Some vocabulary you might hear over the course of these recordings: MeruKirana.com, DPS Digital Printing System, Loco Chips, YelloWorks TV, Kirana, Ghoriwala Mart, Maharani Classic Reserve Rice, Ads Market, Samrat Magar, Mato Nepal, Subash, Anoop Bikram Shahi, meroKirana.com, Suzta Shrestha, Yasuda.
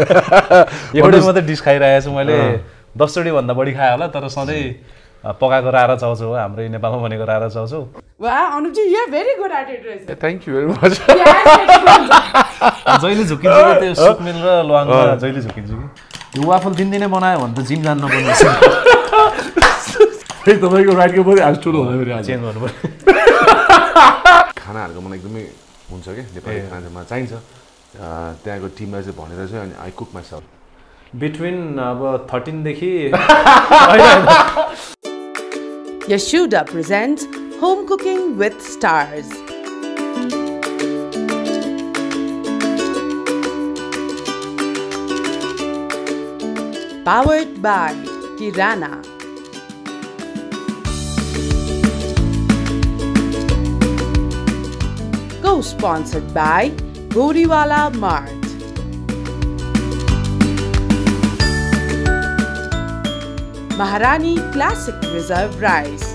Wow, Anup ji, you are very good at it, right? Thank you very much. You waffle the gym I cook myself. Between 13 Yasuda presents Home Cooking with Stars. Powered by Kirana. Co-sponsored by Ghoriwala Mart. Maharani Classic Reserve Rice.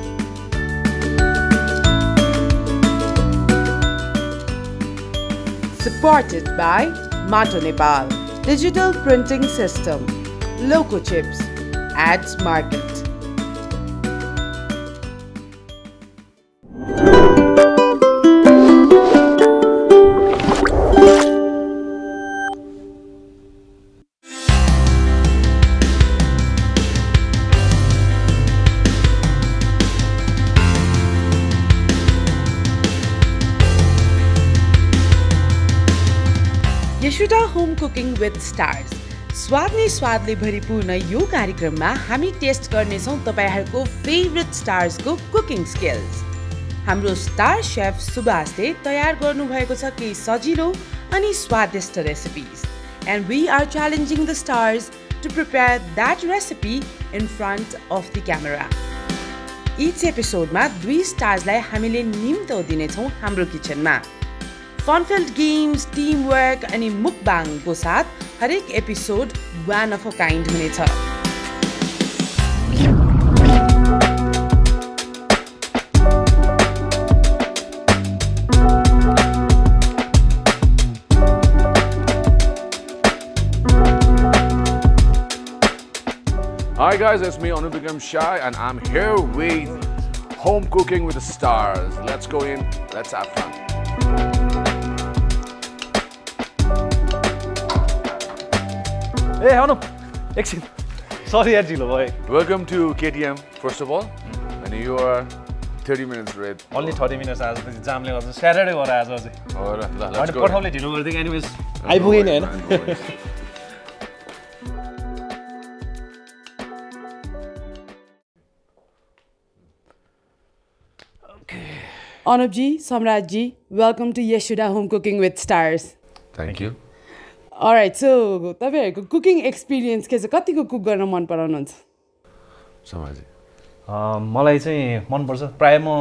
Supported by Mato Nepal, Digital Printing System, Loco Chips, Ads Market. Home Cooking with Stars. स्वादले स्वादले भरिपूर्ण यो कार्यक्रममा हामी test गर्नेछौं तपाईहरुको favourite stars को cooking skills. हाम्रो star chef सुबाशले तयार गर्नु भएको छ केही सजिलो अनि स्वादिष्ट recipes and we are challenging the stars to prepare that recipe in front of the camera. Each episode मा दुई स्टार्सलाई हामीले निम्तो दिनेछौं हाम्रो किचनमा. Fun-filled games, teamwork, and mukbang ko saath, har ek episode one of a kind hune cha. Hi guys, it's me Anoop Bikram Shahi, and I'm here with Home Cooking with the Stars. Let's go in. Let's have fun. Hey, Anup. Sorry, Ajilo boy. Welcome to KTM, first of all. And you are 30 minutes late. Only 30 minutes as the exam was Saturday or as was it? Oh, let's go. Anyways, I book in. Okay. Anup ji, Samrat ji, welcome to Yasuda Home Cooking with Stars. Thank you. All right, so tapai cooking experience ke cha kati ko cook garna man parahununhuncha Samrat ji? Malai chahi man parcha. Praye ma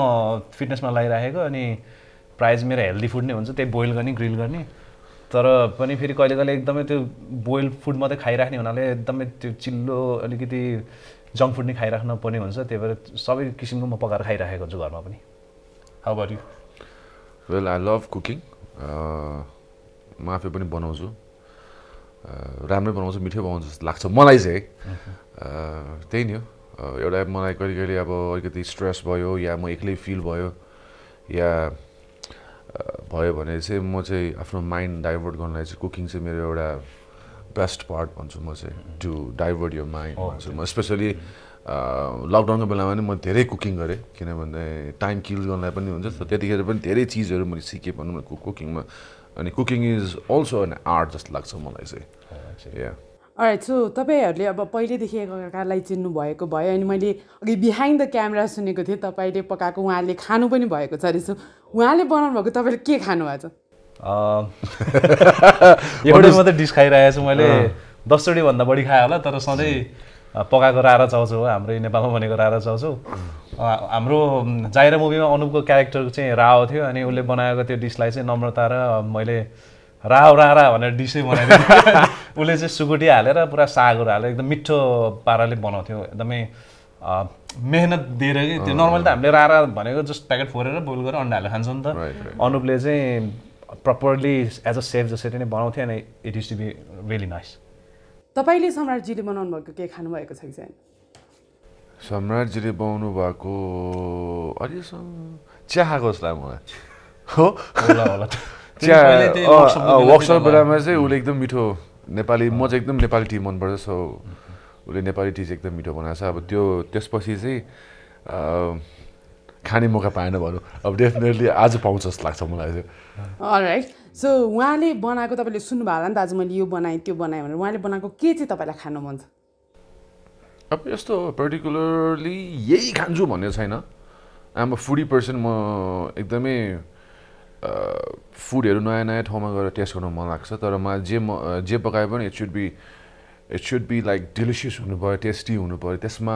fitness ma lagiraheko ani praye mero healthy food nai huncha, tyahi boil garni, grill garni. Tara pani feri kaile kaile ekdamai tyo boil food matrai khairakhne hunale ekdamai tyo chillo alikiti junk food ni khairakhna parne huncha, tyahi bhayera sabai kisimko ma pakaera khairakheko hunchu gharma pani. How about you? Well, I love cooking. Ma afai pani banaunchu. Ramle बनाउँछ मिठो बनाउँछ जस्तो लाग्छ मलाई चाहिँ त्यही नि हो एउटा मलाई कहिलेकहिले अब अलिकति स्ट्रेस भयो या म एक्लै फिल भयो या भयो भने चाहिँ म चाहिँ आफ्नो माइन्ड डाइभर्ट गर्नलाई चाहिँ कुकिङ चाहिँ मेरो एउटा बेस्ट पार्ट भन्छु म चाहिँ टु डाइभर्ट योर माइन्ड भन्छु म स्पेशली लकडाउनको बेलामा पनि म धेरै कुकिङ गरे किनभने टाइम किल गर्नलाई पनि हुन्छ त्यतिखेर पनि धेरै चीजहरु मैले सिके भन्नु कुकिङमा. And cooking is also an art, just like someone I say. Yeah. All right. So, tapai aba paile dekheko karalai chinnu bhayeko bhayo ani maile aghi behind the camera suneko thiye tapai le pakako uhanle khanu pani bhayeko cha. So, uhanle banaunu bhako tapai le ke khanu bhayo cha? Eutai matra dish khairaheछु मैले 10 चोटी भन्दा बढी खाए होला तर सधैं पकाएको रारा चाउचाउ हो हाम्रो नेपालमा भनेको रारा चाउचाउ. हाम्रो जाइरा मुभीमा अनुपको क्यारेक्टर चाहिँ राव थियो अनि उले बनाएको त्यो डिशलाई चाहिँ नम्रता र मैले राव रारा भनेर डिशै बनाएको उले चाहिँ सुकुटी हालेर पुरा सागहरु हालेर एकदम मिठो पाराले बनाउँथ्यो एकदमै मेहनत दिएर के त्यो नर्मली त हामीले रारा भनेको जस्ट प्याकेट फोरेर बोइल गरेर अन्डा हालेर खान्छौं नि त अनुपले चाहिँ properly as a chef जसरी नै बनाउँथ्यो अनि it used to be really nice. तपाईले सम्राटजीले बनाउनु भएको के खानु भएको छ कि छैन सम्राटजीले बनाउनु भएको अहिलेसम्म चाहाको जसलाई मलाई हो होला होला चिया वर्कसप बेलामा चाहिँ उले एकदम मिठो नेपाली म चाहिँ एकदम नेपाली टी मन पर्छ सो उले नेपाली टी चाहिँ एकदम मिठो बनाछ अब त्यो त्यसपछि चाहिँ खाने मौका पाएन भनौं अब डेफिनेटली आज पाउँछ जस्तो लाग्छ मलाई अलराइट सो उहाँले बनाएको तपाईले सुन्नु भयो होला नि त आज मैले यो बनाए त्यो बनाए भनेर उहाँले बनाएको के चाहिँ तपाईलाई खानु मन छ अब यस्तो पर्टिकुलरली यही खान्छु भन्ने छैन I am a foodie person म एकदमै फूडहरु नयाँ नयाँ ठाउँमा गएर टेस्ट गर्न मन लाग्छ तर म जे पकाए पनि it should be like delicious हुनु पर्यो टेस्टी हुनु पर्यो त्यसमा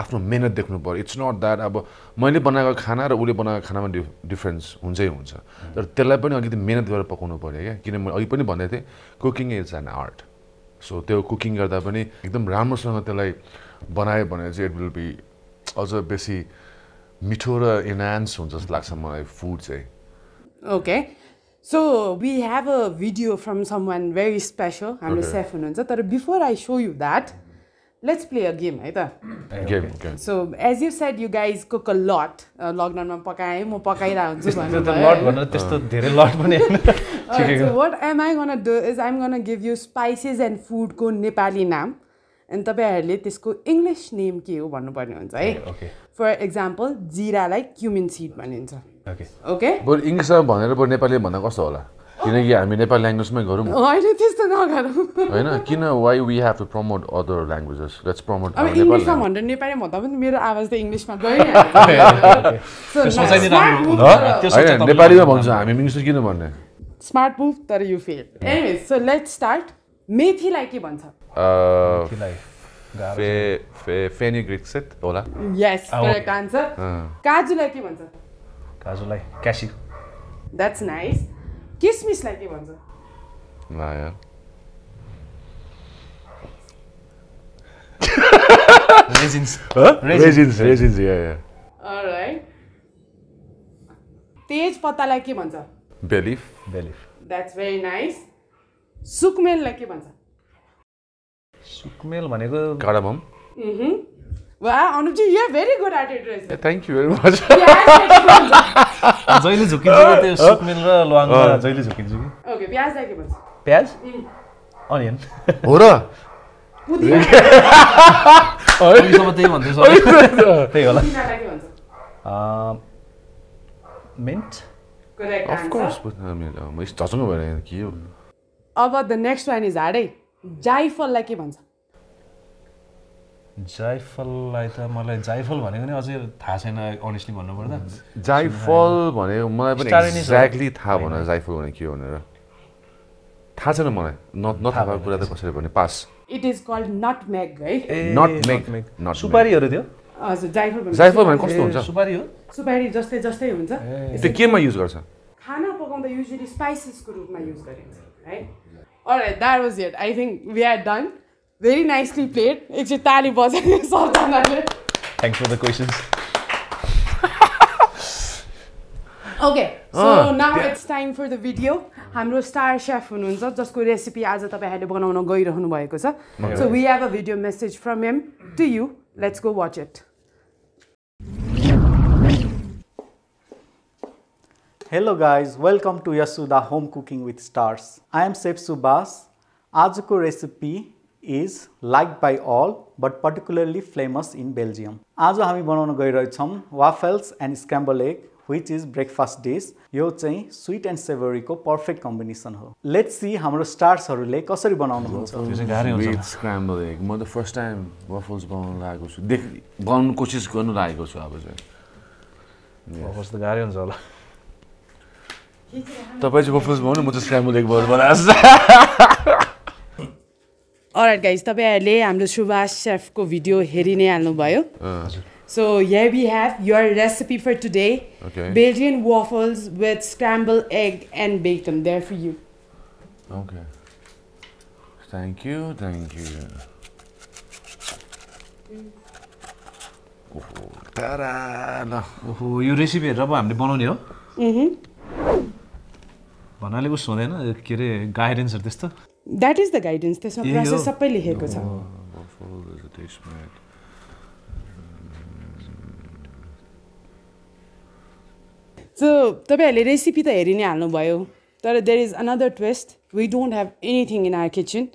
आफ्नो मेहनत देख्नु पर्यो इट्स नॉट दैट अब मैले बनाएको खाना र उले बनाएको खानामा डिफरेंस हुन्छै हुन्छ तर त्यसलाई पनि अलिकति मेहनत गरेर पकाउनु पर्यो के किनभने मैले अघि पनि भन्दै थिए cooking is an art so त्यो कुकिङ गर्दा पनि एकदम राम्रोसँग त्यसलाई बनाए भने चाहिँ इट विल बी अझ बेसी मिठो र एनहान्स हुन्छ जस्तो लाग्छ मलाई फूड चाहिँ Okay, so we have a video from someone very special. I'm a chef, but before I show you that, let's play a game, right? Okay. So as you said, you guys cook a lot. Lockdown, I'm cooking. Alright, so what am I gonna do is I'm gonna give you spices and food ko Nepali naam, and tapaharule tesko English name ke ho bhannu parne huncha hai. For example, jeera like cumin seed bhanincha. Okay. But English or Nepali bhanna kasto होला किनकि हामी Nepali language मै गरौँ हैन त्यस्तो नगरौँ हैन किन why we have to promote other languages let's promote our Nepali भन्दा नेपाली भन्दा पनि मेरो आवाज त इंग्लिश मा गयो नि सोचाइ नि राम्रो हुन्छ त्यो सोचाइ त नेपालीमा भन्छ हामी मिङ्स किन भन्ने स्मार्ट मूव तर you fail anyway so let's start मेथी लाई के भन्छ मेथी लाई फे फे फेनिग्रिक सेट होला यस करेक्ट आन्सर काजु लाई के भन्छ काजु लाई Kashi That's nice. Kismis like ke bhancha? Na yaar. Raisins. Huh? Raisins. Yeah. All right. Tej pata like ke bhancha? Bay leaf. That's very nice. Sukmel like ke bhancha? Sukmel bhaneko cardamom. Wow, Anoop ji, you are very good at it, right? Yeah, thank you very much. जहिले झुकिन्छ नि त्यो सुकमेल र लवाङ जहिले झुकिन्छ कि okay प्याज राखे बस प्याज onion हो र पुदिना अनियन सबै त्यही भन्दै सबै त्यही होला पुदिना राखे भन्छ mint correct answer of course but म स्टार्टिङ भएर के हो अब the next one is hard है जाइफल लाई के भन्छ Jaifal, I thought I was Jaifal. Honestly, I don't know. Jaifal, I exactly thought I was Jaifal. I don't know. Not pass. It is called nutmeg, right? Nutmeg. Supari, what is it? Jaifal, what is it? Supari. Supari, just. What do you use? Food, usually spices. Alright, that was it. I think we are done. Very nicely played. It's a tally boss. Thanks for the questions. Okay, so now it's time for the video. Hamro star chef hununcha jasko recipe aaja tapaihale banauna gairahunu bhayeko cha. So we have a video message from him to you. Let's go watch it. Hello guys, welcome to Yasuda Home Cooking with Stars. I am Chef Subash. Aajko recipe is liked by all but particularly famous in Belgium. आज हामी बनाउन गइरहेछौँ waffles and scramble egg which is breakfast dish. यो चाहिँ sweet and savory को perfect combination हो. Let's see हाम्रो स्टार्सहरुले कसरी बनाउनुहुन्छ. त्यो चाहिँ गाह्रो हुन्छ. Sweet scrambled egg. म त फर्स्ट टाइम वाफल्स बनाउन लागेको छु. बनाउन कोशिश गर्न लागेको छु अब चाहिँ. वाफल्स त गाह्रो हुन्छ होला. तपाईं चाहिँ वाफल्स बनाउनु म चाहिँ स्क्रैम्बल एग बनाउँछु. Alright guys, tapaihharule hamro Subash chef ko video heri nai halnu bhayo. So here we have your recipe for today. Okay. Belgian waffles with scrambled egg and bacon. There for you. Okay. Thank you. Oh, tada! Oh, you recipe raba hamle banaune ho? Mhm. Banaleko sodena, ke re guidance hartesta. That is the guidance. This process sabai lekheko cha. Follow the taste map. So, tapaihale recipe ta heri nai halnu bhayo. But there is another twist. We don't have anything in our kitchen.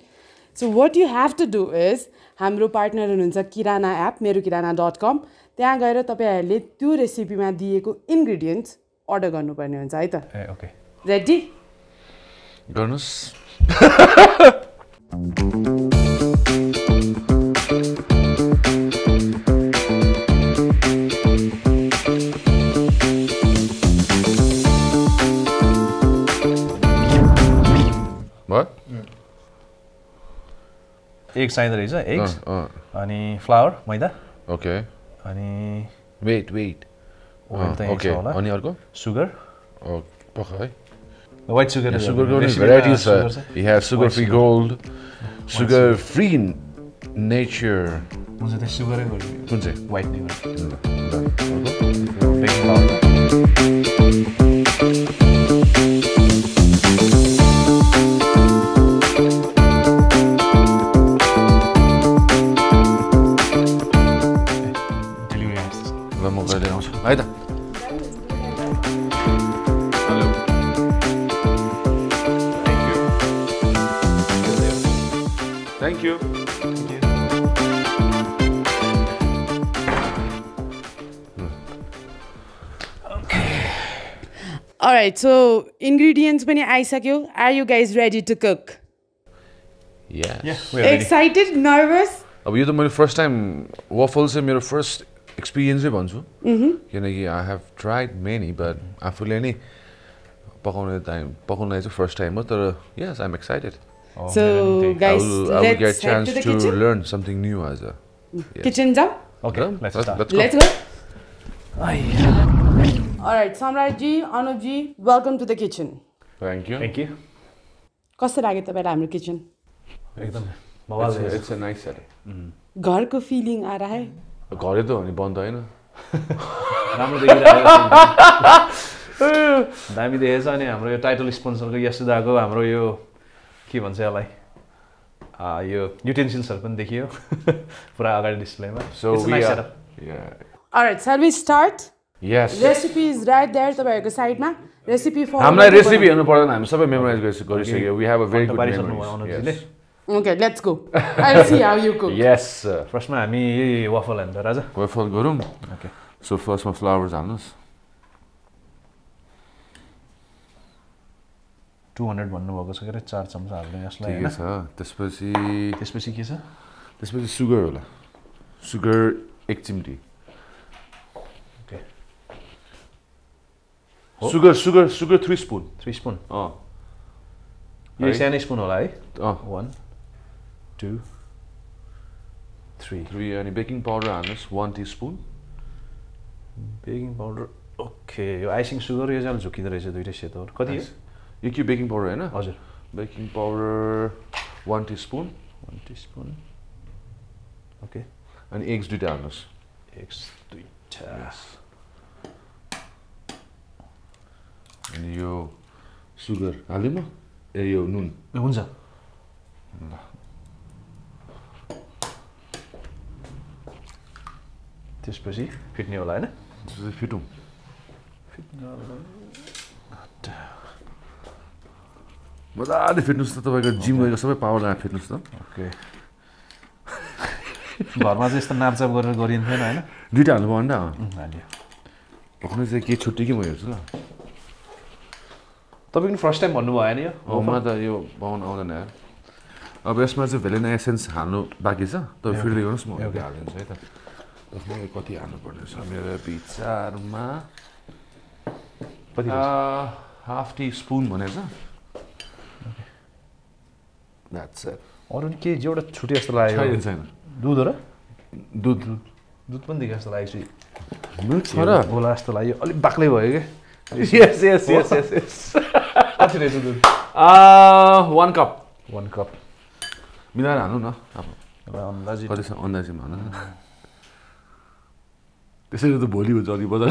So what you have to do is, hamro partner hununcha Kirana app, MeruKirana.com. Tyaha gaera tapaihale tyo recipe ma diyeko ingredients order garnu parne huncha hai ta. Okay. Ready? Garnus. Egg sign there is eggs. Ani flour, maida. Okay. Ani wait. Okay. Ani arko? Sugar. Oh, okay. The white sugar. Yeah, sugar is varieties. You have sugar-free gold, sugar-free nature. Kunse the sugar gold. Kunse white sugar. Big flour. Alright, so ingredients pani aisakyo. Are you guys ready to cook? Yes. Yeah, we are excited, ready. Nervous? Ab yo ta my first time waffles hai mero first experience hai bhanchu. I have tried many but afule ni pakaune chai first time ho tara yes, I'm excited. Oh, so guys, I will get a chance to learn something new as a kitchen jam. Okay, let's go. Alright, Samrat ji, Anoop ji, welcome to the kitchen. Thank you. Kasto lagyo tapai hamro kitchen? It's a nice setup. Gharko feeling aa raha hai. Ghar to ani band haina. Ramro dekhiरहेको छ. Dami dekhecha ani hamro yo title sponsor ko Yasuda ko hamro yo के भन्छ यसलाई यो युटेन्सिल्सहरु पनि देखियो पुरा अगाडि डिस्प्लेमा so we are alright shall we start yes recipe is right there तपाईहरुको साइडमा रेसिपी फर हामीलाई रेसिपी हेर्नु पर्दैन हामी सबै मेमोराइज गरिसक्यो we have a very good memory okay let's go I see how you cook यस फर्स्टमा हामी यही वफल हाल्नु राजा वफल गरौँ ओके सो फर्स्टमा फ्लावर्स हाल्नुस् 200 भन्नु भएको छ के 4 चम्चा हाल्नु यसलाई हैन ठीक छ त्यसपछि के छ त्यसपछि सुगर होला सुगर 1 चिम्टी ओके सुगर 3 स्पुन यो सानो स्पुन होला है 1 2 3 अनि बेकिङ पाउडर हाल्नुस् 1 टीस्पुन बेकिङ पाउडर ओके यो आइसिङ सुगर यो चाहिँ झुकिदै रहेछ दुईटा सेतोहरु कति हो You keep baking powder, right? Yes. Baking powder, 1 teaspoon. 1 teaspoon. Okay. And eggs do down us. Eggs do yes. And your sugar, alima, your noon. Unza. This busy. Fit new line. This is fitum. Fit new line. मजाले फिट्नुस् त तपाईको gym गएको सबै power ला फिट्नुस् त okay घरमा चाहिँ यस्तो नापचाप गरेर गरिन्थेन हैन दुईटा हाल्नु भन्न हाल्यो भक्नु चाहिँ के छुट्टी के म हेर्छु ल तपाईको फर्स्ट टाइम भन्नु भयो हैन यो हो म त यो भवन आउँदैन यार अब यसमा चाहिँ भेनिला एसेन्स हाल्नु बाकी छ त फिर्दै गर्नुस् म एउटा हाल्दिन्छु है त तपाईले कति हाल्नु पर्ने छ मेरो विचारमा कति हाफ टीस्पुन भनेछ That's it. Or के जेवडा छुटे जस्तो लाग्यो छैन दूध र दूध पनि देखे जस्तो लाग्यो मिल्क छ र गोला जस्तो लाग्यो अलि बाक्लै भयो के यस कति रहेछ दूध 1 कप मिलाएर हाल्नु न अब अन्दाजमा हाल्नु त्यसैले त भोलि हुन्छ अलि बजार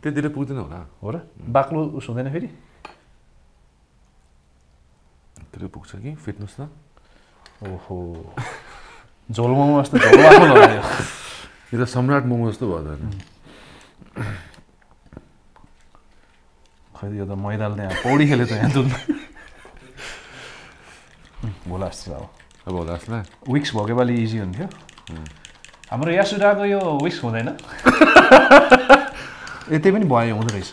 त्यतिले पुग्दैन होला हो र बाक्लो उस हुँदैन फेरि पुग्छ कि फिट्नुस् न ओहो झोल मोमो जस्तो झोल आको ल यो त सम्राट मोमो जस्तो भयो नि खै यो त मैदाल त्यहाँ पौडी खेले त यहाँ जुन बोलास् ल अब बोलास् ल विक्स भगे वाली इजी हुन्थ्यो हाम्रो यासुडाको यो विक्स हुँदैन यति पनि भयो हुँदै रहेछ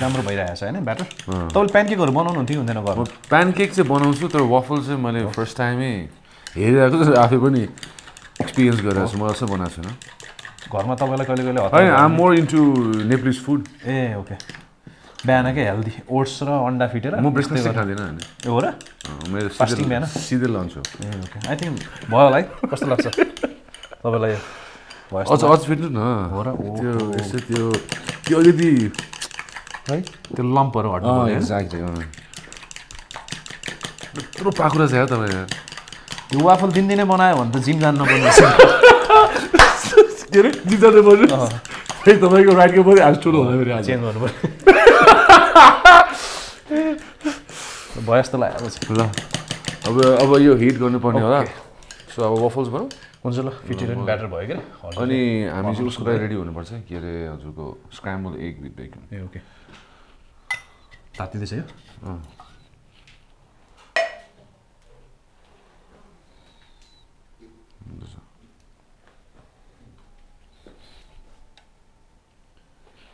राम्रो भइरहेको छ हैन ब्याटर तपाईले प्यानकेकहरु बनाउनु हुन्थ्यो हुँदैन घरमा प्यानकेक चाहिँ बनाउँछु तर वफल चाहिँ मैले फर्स्ट टाइमै हेरिरहेको छु आफै पनि एक्सपीरियन्स गरेर छु मलाई चाहिँ बनाएको छैन घरमा तपाईलाई कहिले कहिले हत्ता हैन I am more into Nepali food A okay ब्याना के हेल्दी ओट्स र अंडा फिटेर म ब्रेकफास्ट खादिन हैन ए हो र मेरो फास्टिङ ब्याना सिधै लन्च हो ए ओके आई थिंक भयो होला है कस्तो लाग्छ तपाईलाई अझ फिट्नु न हो र त्यो यसो त्यो त्यो अलिकति है त्यो लम्पहरु हट्नु पर्यो एक्ज्याक्टली यत्रो पाखुरा छ तपाईँ यो वाफल दिनदिनै बनायो भने त जिम जान नपर्ने के रे जिम जान नपर्ने फेरि तपाईँको राइटको पनि आज ठुलो होला फेरि आज चेन्ज गर्नु पर्यो भएस त लाग्यो ल अब यो हिट गर्नुपर्ने होला सो अब वफल्स भयो हुन्छ ल फिटिरन ब्याटर भयो के अनि हामी चाहिँ उसको लागि रेडी हुनुपर्छ के रे हजुरको scramble egg with bacon A okay तातिदैछ यो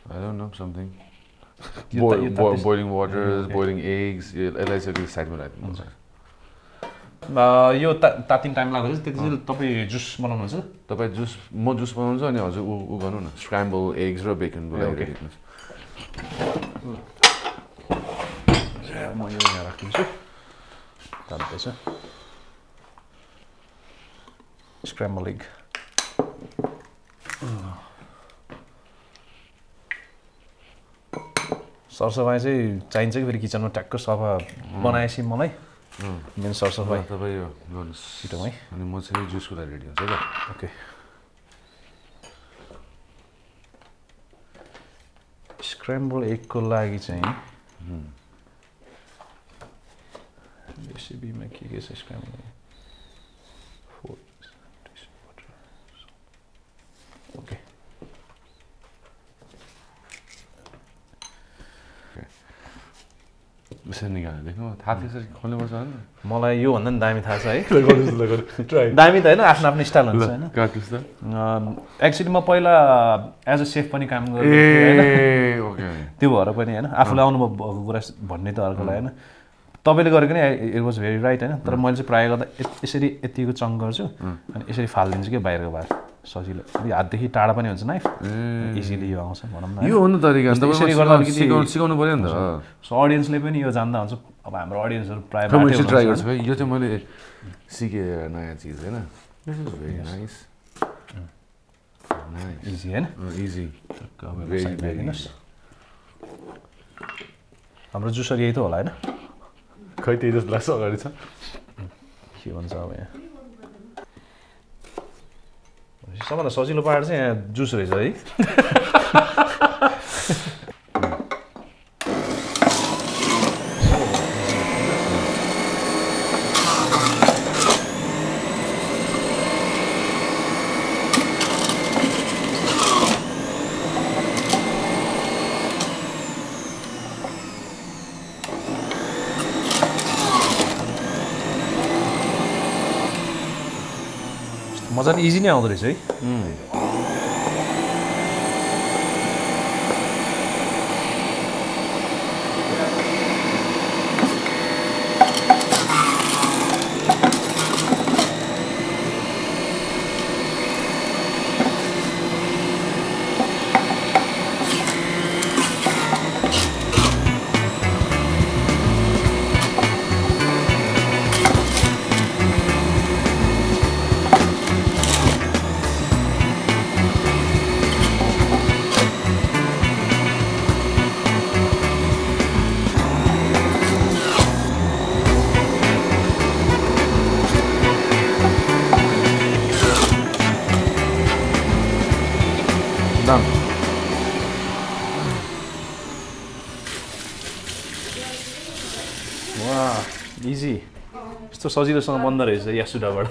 I don't know something boiling water boiling eggs एलाइसको एक्साइटमेन्ट आइदिनु हुन्छ यो तातिन टाइम लाग्छ त्यतिजेल तपाई जुस बनाउनुहुन्छ तपाई जुस म जुस बनाउँछु अनि हजुर उ गर्नु न स्क्रैम्बल एग्स र बेकन बनाएर गर्नुहोस् म यो यहाँ राख्छु तात्दै छ स्क्रैम्बल एग सरसफाई चाहिँ चाहिन्छ कि फेरि किचनमा ट्याक्क सफा बनाएपछि मलाई मेन सरसफाई तपाईँ यो गर्नुहोस् छिटोमै अनि म चाहिँ जुसको लागि रेडी हुन्छ ल ओके स्क्रैम्बल एगको लागि चाहिँ रेसिपीमा के छ स्क्रैम्बल ओके यसरी निकाल्नु देख्नु थाप्छ खोल्नु पर्छ हैन मलाई यो भन्दा नि दामी थाहा छ है दामी त हैन आफ्नो आफ्नो स्टाइल हुन्छ हैन एक्चुअली म पहिला एज अ सेफ पनि काम गरेको हैन त्यो भएर पनि हैन आफूलाई अनुभव भएको कुरा भन्ने त अर्कोलाई हैन तपाईले गरेको नि इट वाज भेरी राइट हैन तर मैले चाहिँ प्राय गर्दा यसरी यतिको चङ्क गर्छु अनि यसरी फाल्दिन्छु के बाहिरको बाहिर सजिलो अनि हातदेखि टाढा पनि हुन्छ नाइफ इजिली यो आउँछ भनौं न यो हो नि तरिका तपाईले गर्दा अलिकति सिकाउनु पर्यो नि त सो ऑडियन्सले पनि यो जान्दा हुन्छ अब हाम्रो ऑडियन्सहरु प्राय बाटो ट्राई गर्छ भाइ यो चाहिँ मैले सिके नयाँ चीज हैन this is very nice nice easy हैन इजी भेरी भेरी नाइस हाम्रो जुसर यही त होला हैन खै त्यही जस्तो लाग्छ अगाडि छ के भन्छ अब यहाँ सबभन्दा सजिलो पार्ट चाहिँ यहाँ जुस रहेछ है मजाले इजी नै आउँदो रहेछ है Easy. It's so saji the banda is Yasuda word.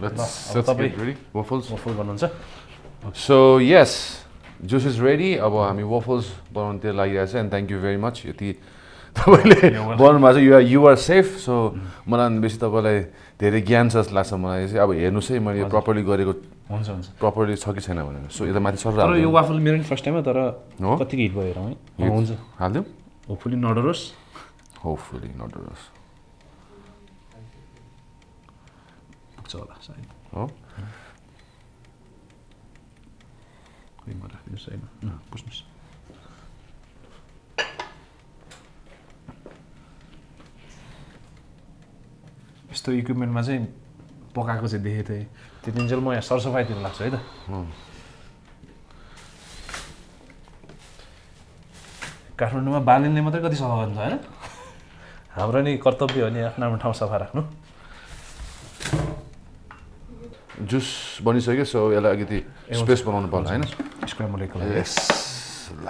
Let's get ready. Waffles. So yes, juice is ready. About waffles, and thank you very much. You are safe. So malan basically धेरै ज्ञान जस लाग्छ मलाई चाहिँ अब हेर्नुस् है मैले प्रॉपर्ली गरेको हुन्छ हुन्छ प्रॉपर्ली छ कि छैन भनेर सो यता माथि सर तर यो वाफल मेरो नि फर्स्ट टाइम हो तर कति हिट भयो हेरौँ है हुन्छ हाल्दियौ होपफुली नडरोस पुग्छ होला सायद हो के म राख्नु छैन न पुग्छ यस्तो इक्विपमेन्टमा चाहिँ पकाएको चाहिँ देखे थिए त्यो दिनजल म यहाँ सरसफाइतिर लाग्छ है त काठमाडौँमा बालिनले मात्र कति सफा गर्छ हैन हाम्रो नि कर्तव्य हो नि आफ्नो आफ्नो ठाउँ सफा राख्नु जुस बनिसक्यो सो यसलाई अलिकति स्पेस बनाउनु पर्छ हैन स्क्वायर मोलेको यस ल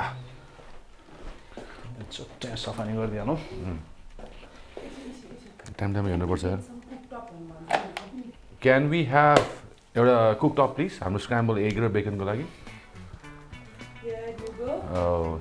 यसो त्यहाँ सफा नि गर्दिहालौ Can we have a cooktop, please? I'm scrambled egg or bacon. Here you go. Oh,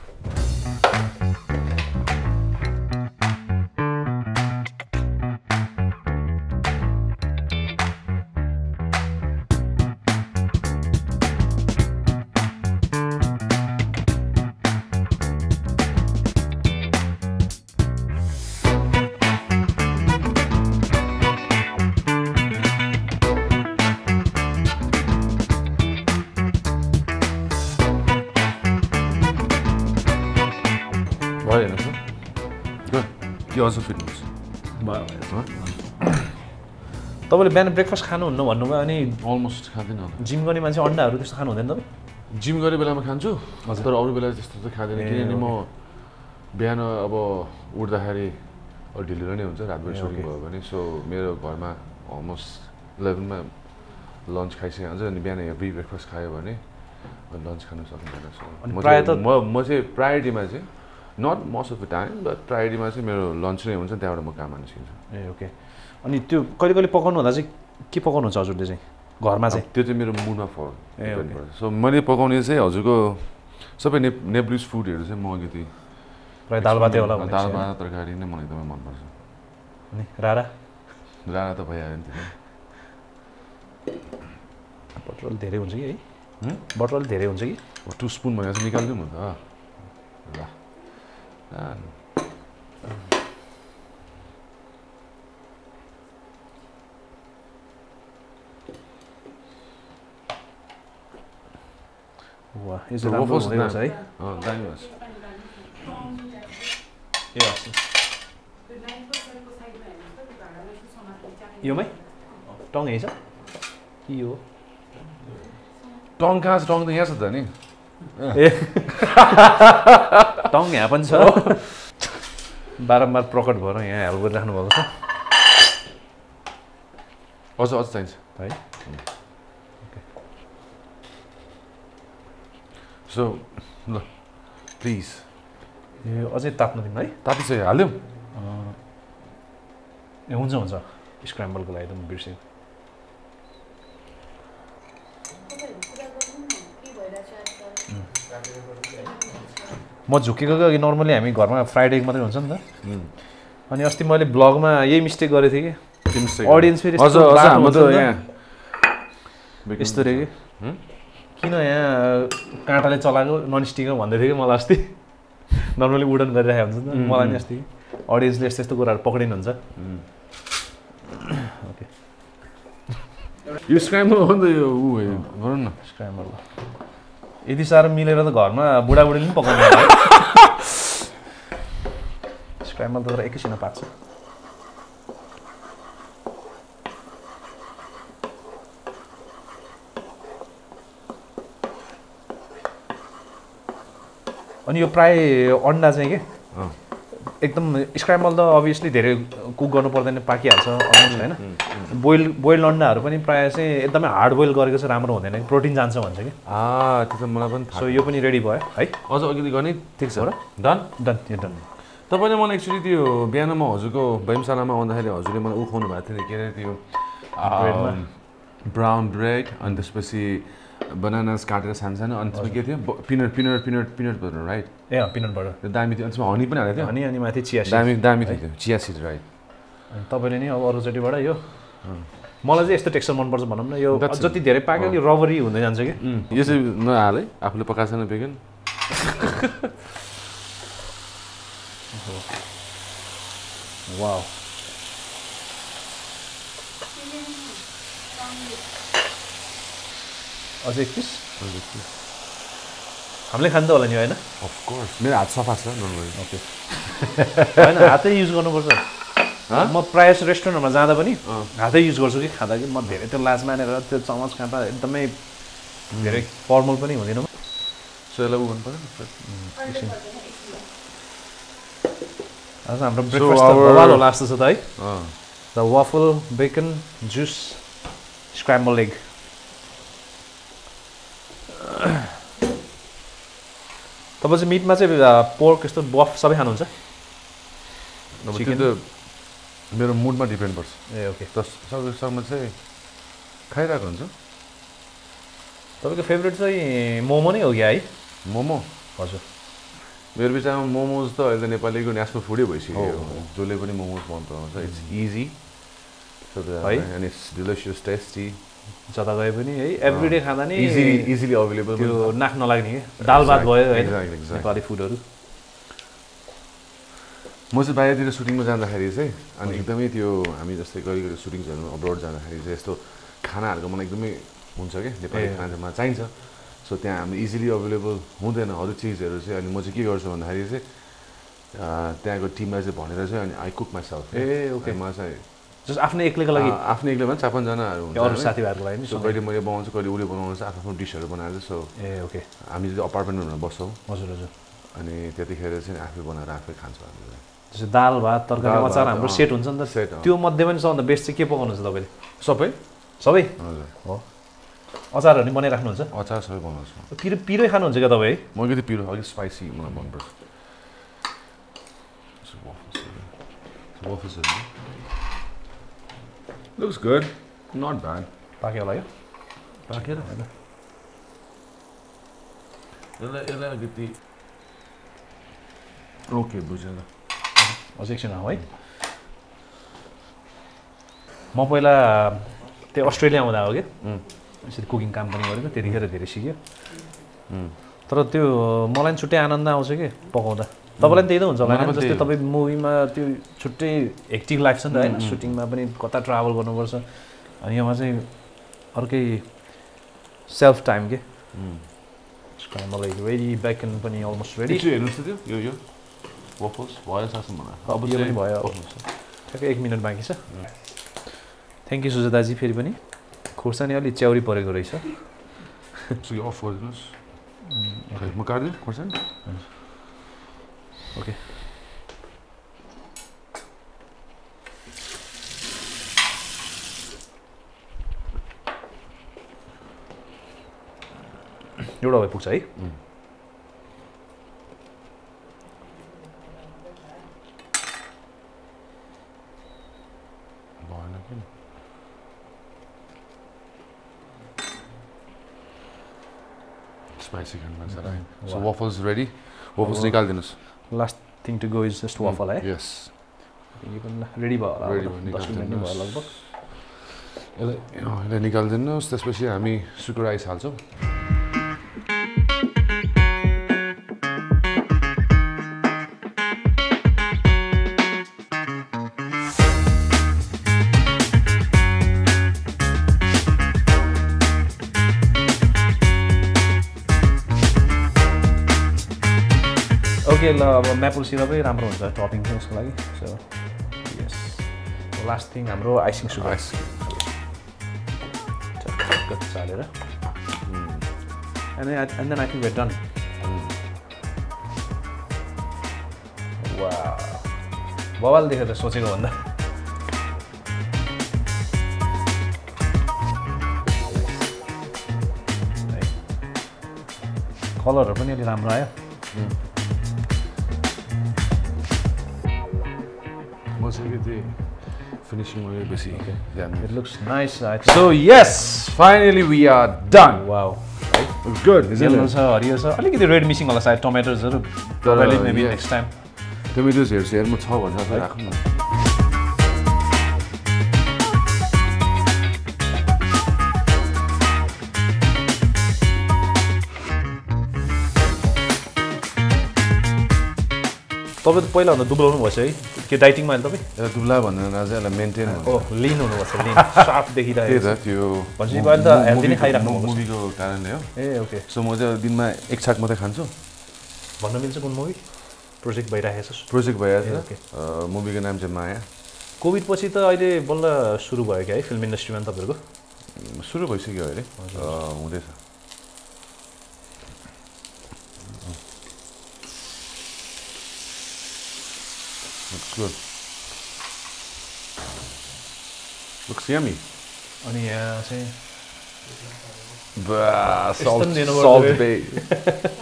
Also fitness. Wow. Tapale breakfast खानुहुन्न भन्नुभयो अनि अलमोस्ट खादिन होला जिम गर्ने मान्छे अन्डाहरु त्यस्तो खानु हुँदैन तपाई जिम गरे बेलामा खान्छु तर अरु बेला त्यस्तो त खादिन किनभने म बिहान अब उठ्दाखेरि अलि ढिलो नै हुन्छ रातभरि सुतिको भयो भने सो मेरो घरमा अलमोस्ट 11 मा लन्च खाइसकेछ अनि बिहान एभ्री ब्रेकफास्ट खायो भने लन्च खान सकिन्छ अनि प्राय त म चाहिँ प्रायोरिटीमा चाहिँ Not most of the time, but priority ma chai mero lunch nai huncha tyaबाट म काम गर्न सिक्छु. ए ओके. अनि त्यो कहिले कहिले पकाउनु हुँदा चाहिँ के पकाउनु हुन्छ हजुरले चाहिँ घरमा चाहिँ त्यो चाहिँ मेरो मुडमा फरक पर्छ. सो मैले पकाउने चाहिँ हजुरको सबै नेप्लिस फुडहरु चाहिँ म अलिकति प्राय दाल भातै होला भन्ने. दाल भात तरकारी नै मलाई एकदमै मन पर्छ. अनि रारा रारा त भइहाल्यो नि त्यो. बटरल धेरै हुन्छ कि है? बटरल धेरै हुन्छ कि? 2 स्पुन भनेर चाहिँ निकाल्दिउँ नि त. ल Wow, is it waffles? No, eh? Oh, dangerous. Yes. You may? Tongue is it? You. Tongue has tongue the yes, Danny. Tongue happens, sir. Baramar Procot Boron, yeah, I'll go down also. Also, other things, right? Okay. So, look, please. Was it tap nothing, right? Tap is a alum. Unzonza, scrambled glide and piercing. म झुकेको कि normally हामी घरमा fried egg मात्र हुन्छ नि त अनि अस्ति मैले ब्लगमा यही मिस्टेक गरे थिए के त्यो मिस्टेक ऑडियन्स फेरि अझ अझ हामी त यहाँ यस्तो रे के किन यहाँ काँटाले चलाको नन स्टिक भन्दै थिए के मलाई अस्ति नर्मली वुडन गरिराखेको हुन्छ नि मलाई नि अस्ति ऑडियन्सले यस्तो यस्तो कुराहरु पक्रिनु हुन्छ ओके यु स्क्रैम्बल हो नि यो उ हो गर्नु न स्क्रैम्बल यदि सार मिलेर त घरमा बुढाबुढीले पनि पकाउनु होला स्क्रैम्बल त एकैछिनमा पाक्छ अनि यो प्राय अन्डा चाहिँ के एकदम स्क्रैम्बल त अभियसली धेरै कुक गर्नु पर्दैन पाकिहाल्छ अलमोस्ट हैन boil on na arupani praya se idame hard boil karke se ramro hone na protein jansa banse ki. Ah, this is malaban. So you pani ready boy. Hey. Also agadi gani thick sir. Done. Done. Yeah, done. Tapani man actually the biana ma hazuko baimsana ma onda hele hazule man u khonu bhathyo ni kere tyo brown bread and especially bananas काटेर सानसानो अनि त्यसमा के थियो peanut butter right ए peanut butter त्यो दामी थियो अनि त्यसमा हनी पनि हालेको थियो हनी अनि माथि चिया सीड दामी थियो चिया सीड राइट अनि तपाईले नि अब अरु जतिबाट यो मलाई चाहिँ यस्तो टेक्सचर मन पर्छ भन्नुम न यो जति धेरै पाक्यो नि रबरी हुँदै जान्छ के यसै नहाले आफूले पकासन बेगन wow As a kiss? Hamle khanda hola ni haina? Of course. Mera haat safa cha, don't worry. Okay. Haina hatai use garnu parcha. Ha? Ma praya restaurant ma jada pani hatai use garchu ki khada ki ma dherai tyo lash manera tyo chamuch khata ekdamai dherai formal pani hudaina. So ela bhannu paryo ni. As hamro breakfast ta bawal hola jasto cha ta hai. The waffle, bacon, juice, scrambled egg. तपाईं meat मा चाहिँ pork यस्तो बफ सबै खानुहुन्छ? Chicken त मेरो mood मा depend पर्छ। ए ओके। त सबै समय चाहिँ खाइराको हुन्छ। तपाईको फेभरेट चाहिँ मोमो नै हो क्या है? मोमो? हजुर। मेरो विचारमा मोमोज त अहिले नेपालीको नेशनल फुड भइसक्यो। जसले पनि मोमोज मन पराउँछ। It's easy. And it's delicious tasty. ज्यादा गए पनि है एभ्रीडे खाना नि इजीली अवेलेबल त्यो नाक नलाग्ने दाल भात भयो हैन नेपाली फुडहरु म चाहिँ बाहिरतिर सुटिङमा जाँदाखेरि चाहिँ अनि एकदमै त्यो हामी जस्तै गरी सुटिङहरु अब्रोड जाँदाखेरि चाहिँ यस्तो खानाहरुको मलाई एकदमै हुन्छ के नेपाली खानामा चाहिन्छ सो त्यहाँ हामी इजीली अवेलेबल हुँदैन अरु चीजहरु चाहिँ अनि म चाहिँ के गर्छु भन्दाखेरि चाहिँ त्यहाँको टिमलाई चाहिँ भनेर चाहिँ अनि आई कुक माइसेल्फ ए ओके म चाहिँ Just afne eklega lagi. Afne eklega man, 54 jana haru huncha. Aru sathiharuko लागि ni. So kaile मैले बनाउँछु कहिले उले बनाउँछ आफ्नो डिशहरु बनाएर सो ए ओके. हामी चाहिँ अपार्टमेन्ट भनेर बस्छौ. हजुर हजुर. अनि त्यतिखेर चाहिँ आफै बनाएर आफै खान्छौ हामी चाहिँ. जस्तै दाल भात तरकारी अचार हाम्रो सेट हुन्छ नि त. त्यो मध्ये पनि सबभन्दा बेस्ट चाहिँ के पकाउनुहुन्छ तपाईले? सबै? हजुर. हो. अचारहरु नि बनाइ राख्नुहुन्छ? अचार सबै बनाउँछु. पिरो खानुहुन्छ के तपाई? म अलिकति पिरो, अलिक स्पाइसी मलाई मन पर्छ. Waffles Looks good, not bad. Pakya lagyo? Pakya lagyo. Ela agiti. Okay, bujhela. Objection aho hai. Ma pahila te Australia ma daogye. यसरी कुकिङ काम पनि गरेको त्यतिखेर धेरै सिक्यो. तर त्यो मलाई छुट्टै आनन्द आउँछ के पकाउँदा. तपाईलाई त्यही त हुन्छ होला नि जस्तै तपाई मुभीमा त्यो छुट्टै एक्टिभ लाइफ छ नि हैन सुटिङमा पनि कता ट्राभल गर्नुपर्छ अनि यमा चाहिँ अर्कै सेल्फ टाइम के स्क्रैम्बल एग रेडी बेकन पनि अलमोस्ट रेडी के हेर्नुस् त यो यो वफल्स भयो सासम बना अब यो पनि भयो ठ्याक्कै 1 मिनेट बाँकी छ थ्यांक यू सुजता जी फेरि पनि खोर्सानी अलि च्याउरी परेको रहेछ सो यो अफ गर्नुस् म काट्दिन खोर्सानी Okay. You're all right, eh? Spicy masala. So waffles ready. Waffles nikal dinus. Last thing to go is just waffle, eh? Yes. You can ready ba. Ready. 10 minutes ba lagbhag. Ela nikal dinus, त्यसपछि हामी सुको rice हाल्छौं. Okay, maple syrup is राम्रो हुन्छ topping त्यसको लागि so yes the last thing हाम्रो icing sugar icing टक हालेर and then I think we're done wow बवाल देखेर सोचेको भन्दा कलरहरु पनि अलि राम्रो आयो finishing way busy okay it looks nice I think. So yes finally we are done wow right? It's good isn't it sir hariyo sir alikiti red missing होला सायद tomatoes haru probably maybe next time tomatoes here sir ma chha bhancha sir rakhnu तपाईं त पहिला भन्दा दुब्लाउनु भएछ है के डाइटिङमा अहिले तपाई दुब्ला भन्दैन आज यसलाई मेन्टेन गर्नु ओ लीन हुनु भएछ लीन शार्प देखिरहेको छ त्यो भन्छ नि अहिले त हेल्दी नै खाइराख्नु भएको मुभीको कारणले हो ए ओके सो म चाहिँ दिनमा एक छाक मात्रै खान्छु भन्न मिल्छ कुन मुभी प्रोजेक्ट भइराखेछ प्रोजेक्ट भइराखेछ मुभीको नाम चाहिँ माया कोभिड पछि त अहिले बल्ल सुरु भयो के है फिल्म इन्डस्ट्रीमा तपाईहरुको सुरु भइसक्यो अहिले हुँदैछ Looks good. Looks yummy. And yeah, see. Bah, salt bay. It's good, right? Okay. La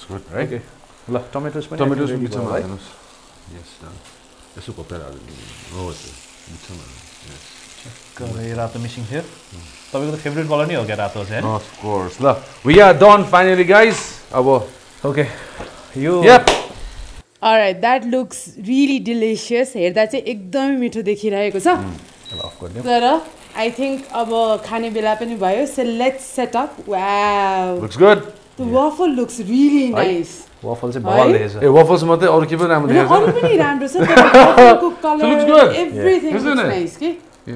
tomatoes. Tomatoes with some onions. Yes, done. It's super better. Oh, it's some yes. Rato missing here. Your favorite colony or rato? Of course. Look, we are done finally, guys. Okay. You. Yep. All right. That looks really delicious. Here, that's a ekdam mitho dekhi raheko cha. Of course. Sir, I think abo khane bela pani bhayo. So let's set up. Wow. Looks good. The waffle looks really nice. Waffles are bad. Waffles are not. Or keep on. Waffle color. Looks good. Everything looks nice.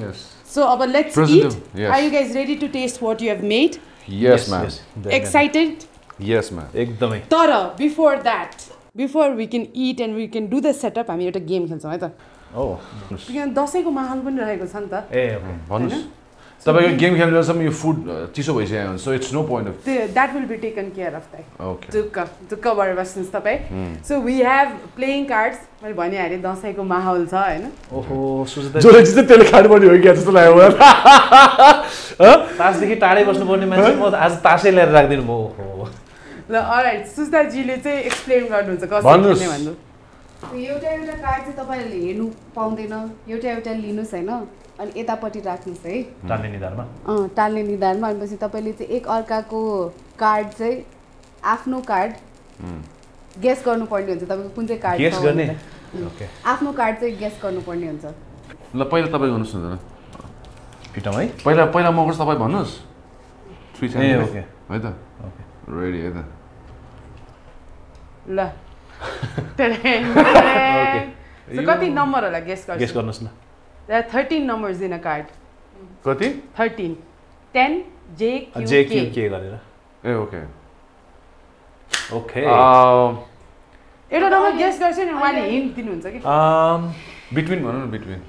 Yes. So, Abba, let's eat. Yes. Are you guys ready to taste what you have made? Yes, ma'am. Yes, excited? Yes, ma'am. Ekdamai. Tara, before that, before we can eat and we can do the setup, I mean, it's a game. Oh. Because dosaiko mahal pani raheko cha ni ta. Eh, bhanus. Tapaiko game khelnusamma yo food chiso bhaiseko huncha. So, it's no point of. That will be taken care of. Okay. Dukka bhar basnu tapai. So, we have playing cards. I have dosaiko mahal cha haina. Oh, Suzta. Jo jistay tel khanu parne ho gya jasto lagyo yaar. Ha? Taas dekhi taadai basnu parne manche ma aaj taasai lyaera rakdinu bho. All right, Suzta ji le chai explain garnuhuncha kasari bhanne bhannu. एउटा एउटा card चाहिँ तपाईहरुले हेर्नु पाउँदैन एउटा एउटा लिनुस् हैन अनि एतापटी राख्नुस् है टाल्ने निधारमा अनि पछि तपाईले चाहिँ एक अर्काको कार्ड चाहिँ आफ्नो कार्ड गेस गर्नु पर्ने हुन्छ तपाईको कुन चाहिँ कार्ड गेस गर्ने ओके आफ्नो कार्ड चाहिँ गेस गर्नु पर्ने हुन्छ ल पहिला तपाई गर्नुस् न फिटम है पहिला पहिला म गर्छु तपाई भन्नुस् 3 टाइम ए ओके है त ओके रेडी है त ल okay. So, how many numbers guess? Guess There are 13 numbers in a card. 13? 13. 10, J, Q, J, Q, K. Okay. Okay. It will not guess and one hint. Between one or between?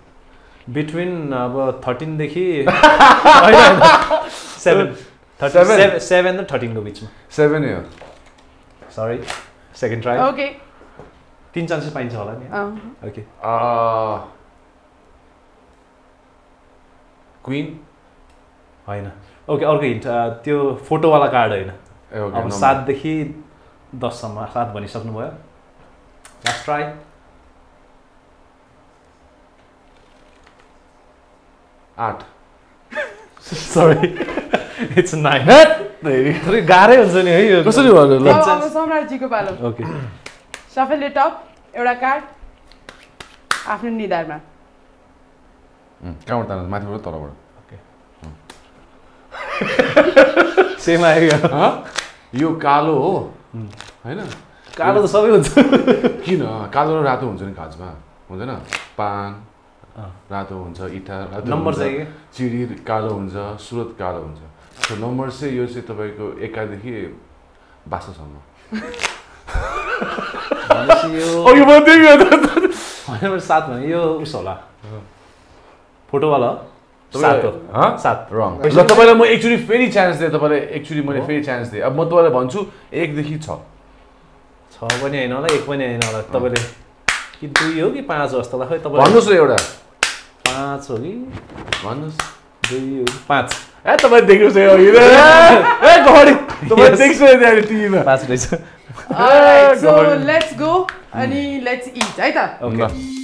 Between 13 and 7. 7 and 13. 7 years. Sorry. Second try. Okay. Three chances find hola ni. Okay. Queen. Haina. Okay. Or hint. Tyo photo wala card haina. Okay. Ab 7 dekhi 10 सम्म 7 भनि सक्नु भयो. Last try. Eight. Sorry. It's 9. There गाह्रै हुन्छ नि है यो कसरी भयो ल अब सम्राट जी को पालो ओके सफलले टप एउटा कार्ड आफ्नो निधारमा काउन्ट गर्न माथिबाट तलबाट ओके सेम आयो ह यो कालो हो हैन कालो त सबै हुन्छ किन कालो र रातो हुन्छ नि खासमा हुँदैन पान रातो हुन्छ इठा नम्बर चाहिँ चिरी कालो हुन्छ सुरत कालो हुन्छ So number say you say tapaiko 1 dekhi 22 सम्म. Oh you were doing it. Number 7 भने यो उस होला. फोटो वाला 7 हो. ह 7 रङ. ल तपाईलाई म एक्चुअली फेरि चान्स दिए तपाईलाई एक्चुअली मैले फेरि चान्स दिए. अब म तपाईलाई भन्छु 1 देखि 6. 6 पनि हैन होला 1 पनि हैन होला तपाईले कि 2 हो कि 5 हो जस्तो लाग्यो तपाईं भन्नुस् एउटा 5 हो कि भन्नुस् 2 हो 5 ए तपाईं देख्नुस् यो ए गडी तपाईं देख्नुस् त्यहाँ टिभीमा 5 रहेछ सो लेट्स गो अनि लेट्स इट है त okay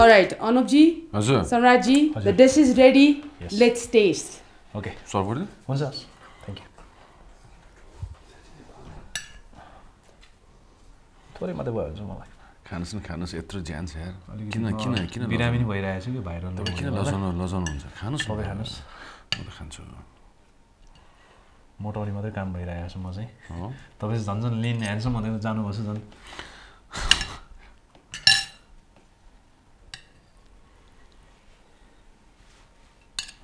All right, Anoop ji, Samrat ji, the dish is ready. Yes. Let's taste. Okay. So what is it? Sauce. Thank you. Thori mate bhayo jo malai. Khanuns yatro jaan chha yaar. Kina vitamin bhayiraheko chha ki bhahira huncha. Kina lazaun huncha. Khanuns. म त खान्छु. मोटौरी मात्रै काम भइरहेको छ म चाहिँ. हो. तपाई झन् झन् लीन ह्यान्डसम हुँदै जानु भछ झन्.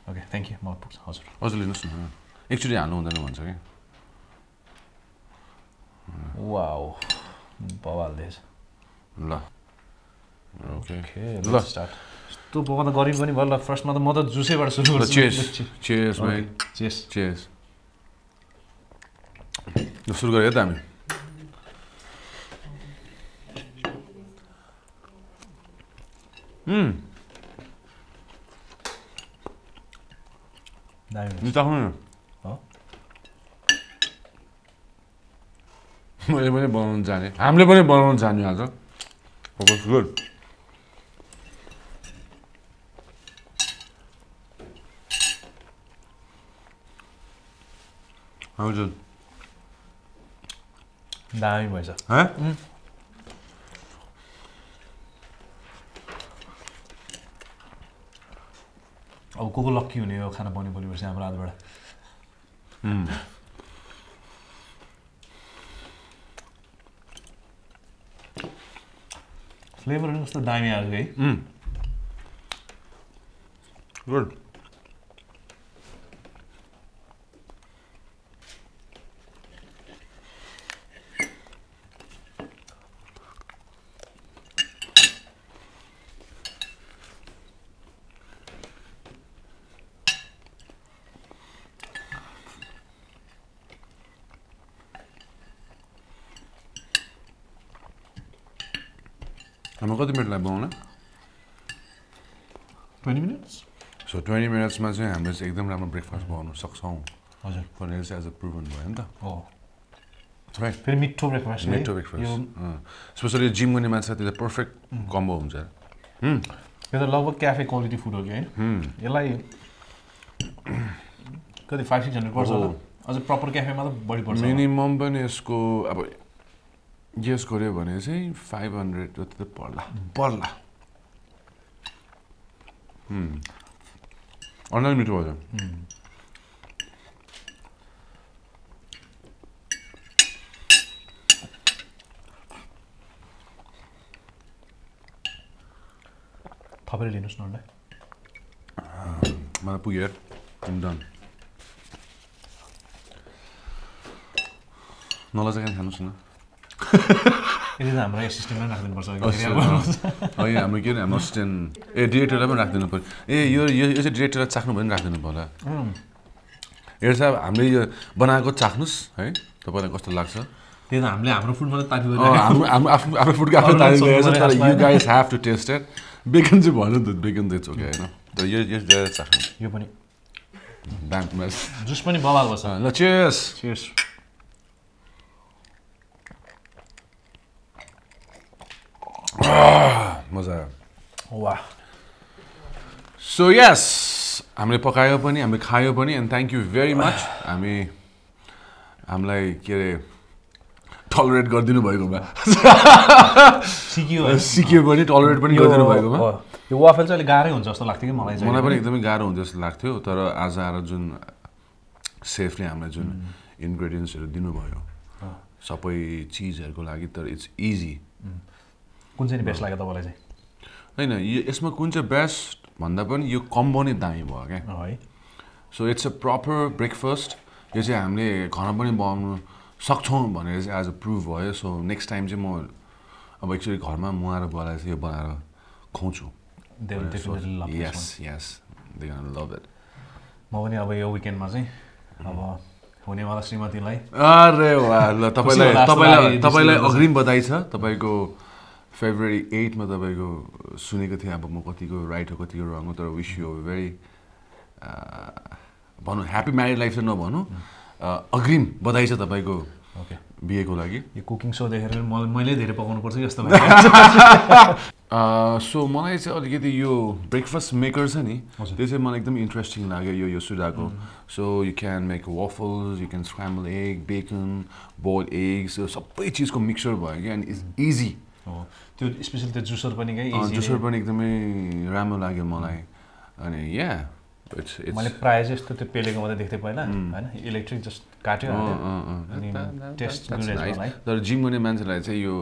Okay, thank you. Mouth books. How's it? How's it? Actually, I know that once again. Wow. Bawal this. La. Okay. Okay. Let's start. Two bogan the gorilla bunny. Well, first mother mother juicy versus. Cheers. Cheers, mate. Cheers. Cheers. The sugar is damn. Hmm. You don't know. I'm living in Bonds and you other. What was good? How is it? Dying was it? Huh? Oh, go lucky you know, kind of bonnie believers. I'm rather. Flavor is the dime, okay? Good. How much time do you have? 20 minutes. So 20 minutes, I am just eating breakfast. Cornelius has a proven way. Oh. Right. Then mid to breakfast. Especially gym when you have the perfect combo. This is love cafe quality food again. It's like 500-600 as a proper cafe, body minimum is. Yes, Korea is 500 with the Polla. Polla. Online meat was it? Papa Linus, not that. Manapuyer, I'm done. No, let's again, it is Amra system and nothing was like oh, yeah, I'm again. I must in a director of Rathanapo. Hey, you're a director at Sakno and Rathanapola. Here's a Amri Bonago Chaknus, eh? The Bonacosta Luxa. Then I'm food for the time. I'm food after you guys have to taste it. Begins the one that begins it's okay. The year is there at Sakno. You're funny. Damn mess. Just funny ball was. Cheers. Cheers. Wow. So yes, I'm Pokayo Bunny, I'm a Kayo Bunny, and thank you very much. I'm like tolerate Gordino Bagoma. CQ Bunny, tolerate Bunny Gordino Bagoma. You waffles are Garion just like him. I'm Garon just like you, Tara Azarajun safely Amazon ingredients are Dino Bayo. Supper cheese, it's easy. कुन चाहिँ best लाग्यो तपाईलाई चाहिँ हैन यसमा कुन चाहिँ best भन्दा पनि यो कम्बो नै दामी भयो के है so it's a proper breakfast यो चाहिँ हामीले घरमा पनि बनाउन सक्छौं भनेर चाहिँ आज प्रूभ भयो सो नेक्स्ट टाइम चाहिँ म अब एक्चुअली घरमा मुवा र बुवालाई चाहिँ यो बनाएर खुवाउँछु they will definitely love this one. Yes, they're going to love it. February 8th, I wish you a very happy married life. Okay. Cooking show so मलाई चाहिँ अलिकति यो breakfast makers है नि त्यो चाहिँ मलाई एकदम interesting लाग्यो यो Yasuda को. So you can make waffles, you can scramble egg, bacon, boiled eggs, सबै चीजको मिक्सचर भयो के and it's easy. Oh. त्यो स्पेशल त्यो जुसर पनि के easy. जुसर पनि एकदमै राम्रो लाग्यो मलाई. अनि yeah, it's मैले प्राय जस्तो त्यो पेलेको मात्र देख्थे पहिला हैन इलेक्ट्रिक जस्ट काट्यो अनि टेस्ट गरेछ मलाई. तर जिम गर्ने मान्छेलाई चाहिँ यो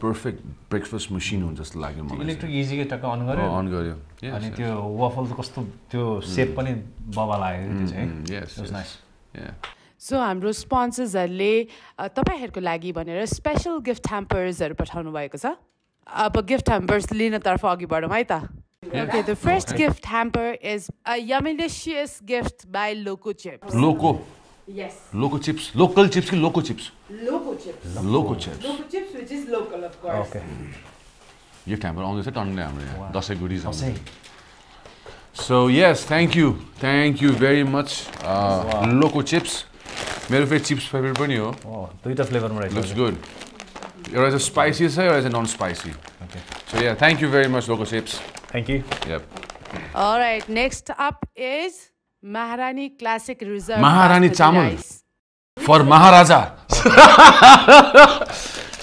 perfect breakfast machine on just like a electric easy get on go yeah and the waffles kasto tyo shape pani baba lagyo tyo yes it was nice yeah so hamro sponsors le tapai herko lagi bhanera special gift hampers haru pathaunu bhayeko cha aba gift hampers lina tarfa agi badau hai ta okay the first gift hamper is a yummy delicious gift by Loco Chips Loco yes Loco Chips local chips ki Loco Chips Loco Chips Loco Chips Loco Chips which is local of course okay gift hamper on this ton le hamro dasai goodies hamro so yes thank you very much wow. Loco Chips मेरो favourite chips favourite पनि हो दुईटा flavour मा रहेछ looks good एउटा चाहिँ spicy छ एउटा चाहिँ non spicy okay so yeah thank you very much Loco Chips thank you yup all right next up is Maharani classic reserve Maharani चामल for Maharaja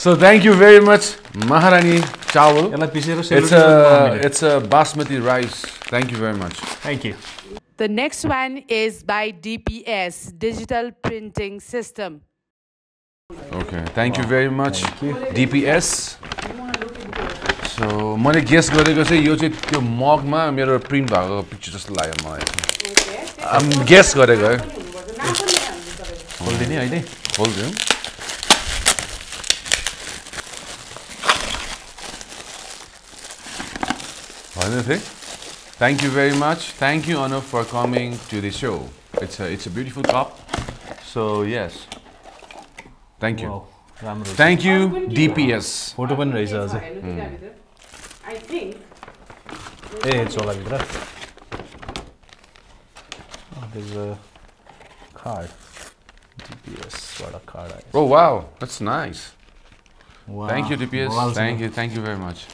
so thank you very much Maharani चावल यसलाई पिसेर सेलरोट it's a basmati rice thank you very much thank you The next one is by DPS Digital Printing System. Okay, thank you very much, you. DPS. So, I guess that this is the mug ma mera print bhago picture just laayo ma. I'm guess gareko. Hold dinu haine? Hold dinu. Haine the Thank you very much. Thank you, Anoop, for coming to the show. It's a beautiful cup. So yes, thank you. Wow. Thank you, DPS. Photo one raise us. I think. Hey, it's all over. Oh, there's a card. DPS. What a card! Oh wow, that's nice. Wow. Thank you, DPS. Wow. Thank you very much.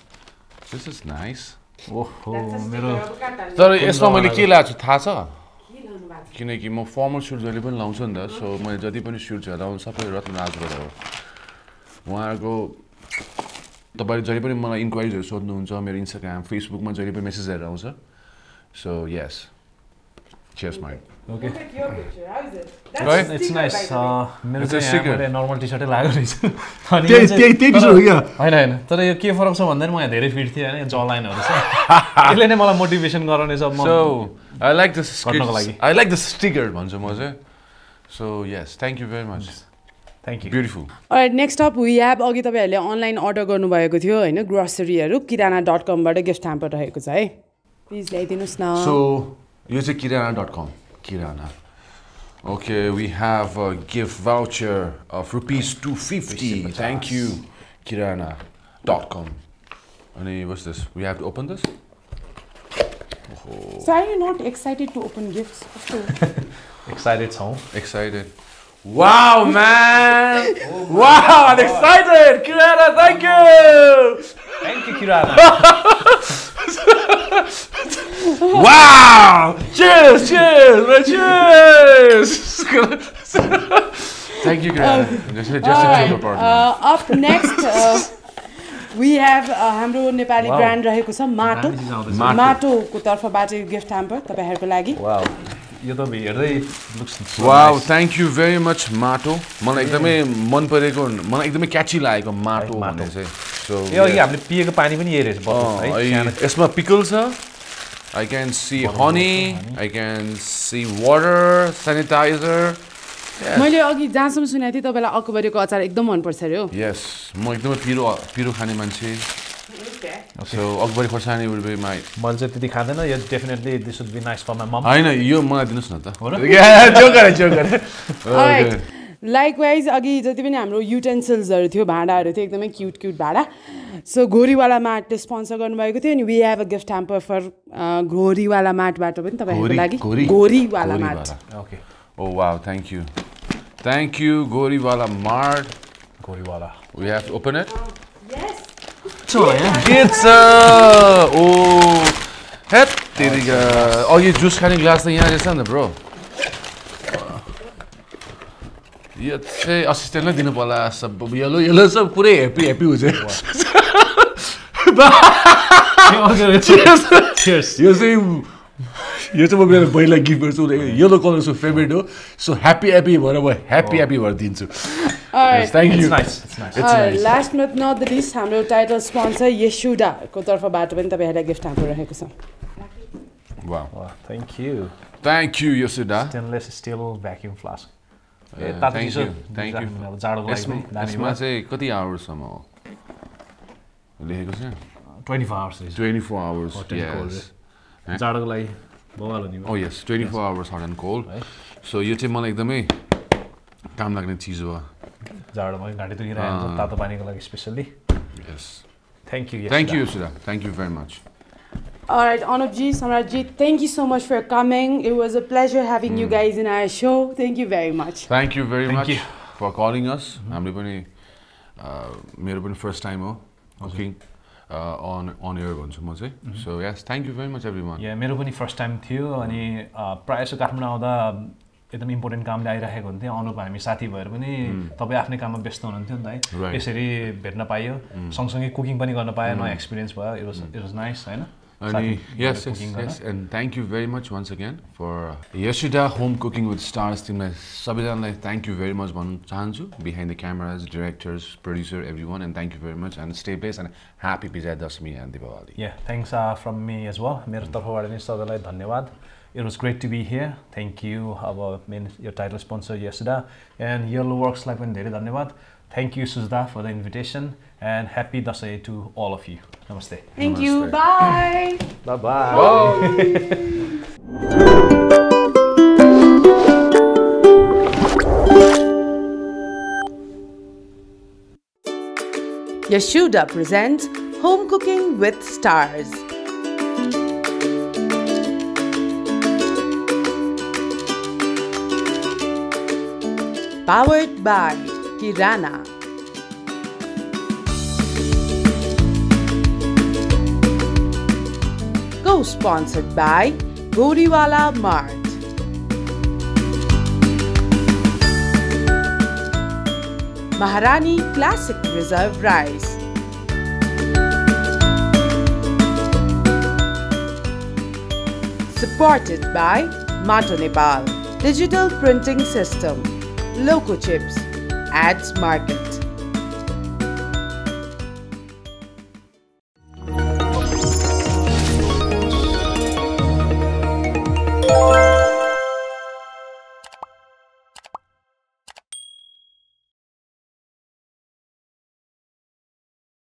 This is nice. तर यसमा मैले के लाछु थाहा छ किनकि म formal suit जहिले पनि लाउँछु नि त सो मैले जति पनि सुट लाउँछु सबै रत्न राजबाट हो उहाँको तपाईहरु जहिले पनि मलाई इन्क्वायरीहरु सोध्नुहुन्छ मेरो इन्स्टाग्राम फेसबुकमा जहिले पनि मेसेजहरु आउँछ so yes checkmate okay it's nice मेरो चाहिँ मैले नर्मल टी-शर्टै लाग्यो रहेछ अनि त्यही टी-शर्ट हो क्या हैन हैन तर यो के फरक छ भन्दा नि म यहाँ धेरै फिट थिए हैन ज लाइनहरु छ यसले नै मलाई मोटिभेसन गराउने छ म so I like this sticker भन्छु म चाहिँ so yes thank you very much thank you beautiful all right next up we have अघि तपाईहरुले अनलाइन अर्डर गर्नु भएको थियो हैन ग्रोसरीहरु kirana.com बाट गिफ्ट ह्याम्पर रहेको छ है प्लिज ल्याइदिनुस् न सो यो चाहिँ kirana.com Kirana. Okay, we have a gift voucher of ₹250. Thank you, Kirana.com. And what's this? We have to open this? Oh. So are you not excited to open gifts? Excited, so? Excited. Wow, man! Oh wow, God. I'm excited! Kirana, thank you! Thank you, Kirana. Wow! Cheers! Cheers! Cheers! Thank you, Kirana. Just a joke apart. Up next, we have Hamro Nepali brand रहेको छ माटो. माटो को तर्फबाट gift hamper तपाईहरुको लागि. Wow. यो त हेर्दै looks so. Wow, thank you very much माटो. मलाई एकदमै मन परेको, मलाई एकदमै क्याची लागेको माटो भन्ने चाहिँ. So यो हामीले पिएको पानी पनि यही रहेछ बटल है. यसमा पिकल छ. I can see honey, I can see water, sanitizer. मैले अघि जासम सुनेथे तपाईलाई अकबरीको अचार एकदम मन पर्छ रे हो. Yes, म एकदमै पिरो खाने मान्छे. Okay. So akbari khorsani will be my. Definitely this would be nice for my mom. I know you mala dinus na ta. Yeah, joke. Alright. Likewise, agi jati pani hamro utensils haru thiyo, bhanda haru thiyo, ekdamai cute bhanda. So Ghoriwala Mart sponsor garnu bhayeko thiyo, and we have a gift hamper for Ghoriwala Mart bata pani tapaihharuko lagi. Ghoriwala Mart. Okay. Oh wow, thank you. Thank you, Ghoriwala Mart. Ghoriwala. We have to open it? Yes. It's oh, head. Oh, you juice canning glass thing here, bro. You say assistant na dinu pala sab yellow sab pure happy ho jai. Cheers. You say यो चाहिँ म मेरो बहिनीलाई gift गर्छु yellow कलरको favourite हो so happy भएर म ह्यापी भर दिन्छु thank you last but not the least हाम्रो टाइटल स्पोन्सर यशुडा को तर्फबाट पनि तपाईहरुलाई गिफ्ट हाम्रो रहेको छ वाह thank you Yasuda stainless steel vacuum flask thank you यसमा चाहिँ कति आवर्स सम्म हो लेखेको छ 24 hours yes जाडोको लागि Oh yes, 24 hours hot and cold. Right. So you take like the me. Time lagna cheese wa. Especially. Yes. Thank you. Yasuda. Thank you, Yasuda. Thank you very much. All right, Anoopji, Samratji, thank you so much for coming. It was a pleasure having you guys in our show. Thank you very much. Thank you very much for calling us. I'm first time cooking. On air So yes, thank you very much everyone. Yeah, मेरो पनि first time थियो अनि प्राय so Kathmandu आउँदा एकदम important कामले आइराखेको हुन्थ्यो अनुप हामी साथी भएर पनि तपाई आफ्नै काममा व्यस्त हुनुहुन्थ्यो नि त है यसरी भेट्न पाइयो सँगसँगै कुकिङ पनि गर्न पाए नयाँ एक्सपीरियन्स भयो it was nice हैन अनि yes and thank you very much once again for Yasuda home cooking with stars teamलाई सबैजनालाई thank you very much भन्नु चाहन्छु behind the cameras directors producer everyone and thank you very much and stay blessed and happy Vijaya Dashami and Diwali yeah thanks from me as well मेरो तर्फबाट पनि सबैलाई धन्यवाद it was great to be here thank you your title sponsor Yasuda and YelloWorks लाई पनि धेरै धन्यवाद Thank you, Suzta, for the invitation, and happy Dasai to all of you. Namaste. Thank you. Bye. Bye. Yasuda presents Home Cooking with Stars. Powered by Kirana. Co-sponsored by Ghoriwala Mart. Maharani Classic Reserve Rice. Supported by Mato Nepal, Digital Printing System, Loco Chips, Ads Market.